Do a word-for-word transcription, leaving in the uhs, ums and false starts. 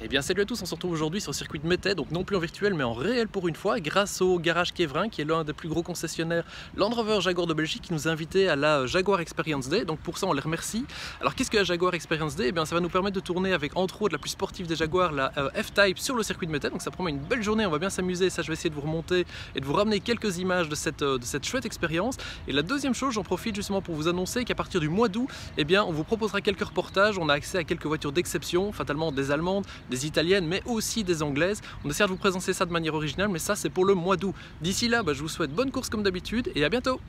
Et eh bien salut à tous, on se retrouve aujourd'hui sur le circuit de Mettet, donc non plus en virtuel mais en réel pour une fois, grâce au garage Kevrin qui est l'un des plus gros concessionnaires Land Rover Jaguar de Belgique qui nous a invités à la Jaguar Experience Day, donc pour ça on les remercie. Alors qu'est-ce que la Jaguar Experience Day? Eh bien ça va nous permettre de tourner avec entre autres la plus sportive des Jaguars, la euh, F-Type sur le circuit de Mettet, donc ça promet une belle journée, on va bien s'amuser, ça je vais essayer de vous remonter et de vous ramener quelques images de cette, euh, de cette chouette expérience. Et la deuxième chose, j'en profite justement pour vous annoncer qu'à partir du mois d'août, eh bien on vous proposera quelques reportages, on a accès à quelques voitures d'exception, fatalement des Allemandes, des Italiennes mais aussi des Anglaises. On essaie de vous présenter ça de manière originale mais ça c'est pour le mois d'août. D'ici là, bah, je vous souhaite bonne course comme d'habitude et à bientôt.